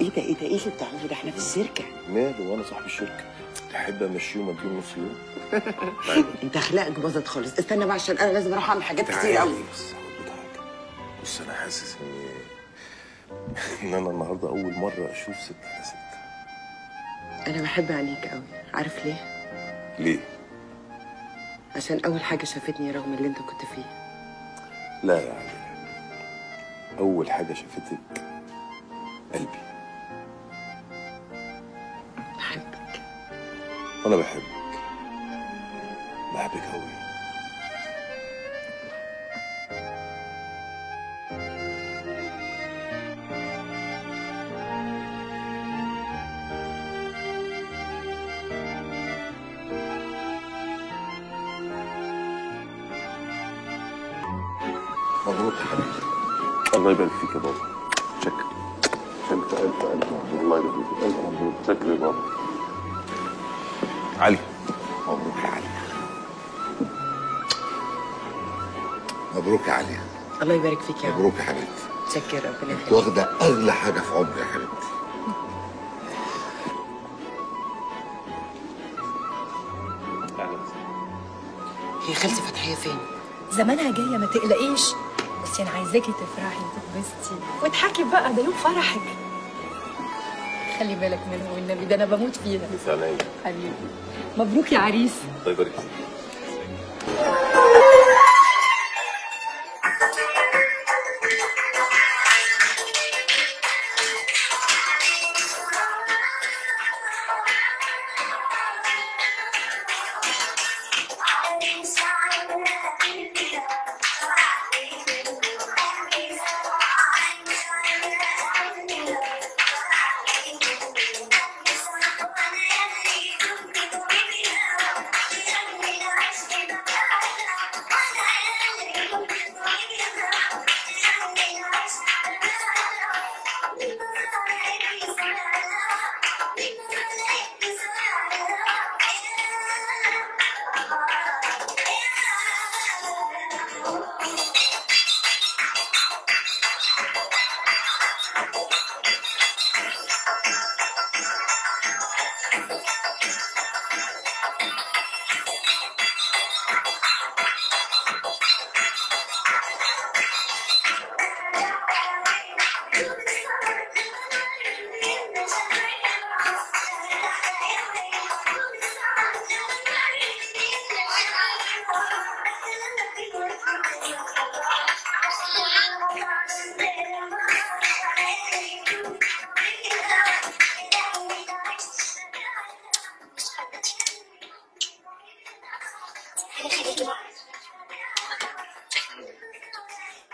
ايه ده بتعمله ده؟ احنا في السيركه. ماله وانا صاحب الشركه. تحب امشيه ومديله نص يوم؟ انت اخلاقك باظت خالص. استنى بقى عشان انا لازم اروح اعمل حاجات كتير قوي. بص هقول لك حاجه. بص انا حاسس ان انا النهارده اول مره اشوف ست على ست. انا بحب عينيك قوي، عارف ليه؟ ليه؟ عشان اول حاجه شافتني رغم اللي انت كنت فيه. لا يا علي، اول حاجه شافتك قلبي. بحبك. انا بحبك. بحبك قوي. مبروك يا حبيبي. الله يبارك فيك يا بابا. شكرا. ألف مبروك. الله يبارك فيك. ألف مبروك. شكرا يا بابا. علي. مبروك يا علي. مبروك يا علي. الله يبارك فيك يا عم. مبروك يا حبيبتي. شكرا ربنا يخليك. واخدة أغلى حاجة في عمري يا حبيبتي. أهلا وسهلا. هي خالتي فتحية فين؟ زمانها جاية ما تقلقيش. بس انا عايزاكي تفرحي وتتبسطي وتضحكي بقى، ده يوم فرحك. خلي بالك منها والنبي، ده انا بموت فيها. سلام حبيبي. مبروك يا عريس. الله يبارك فيك.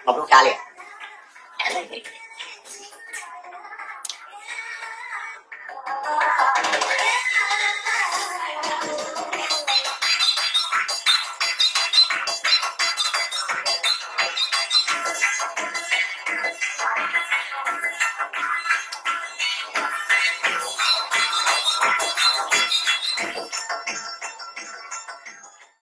مبروك عليها.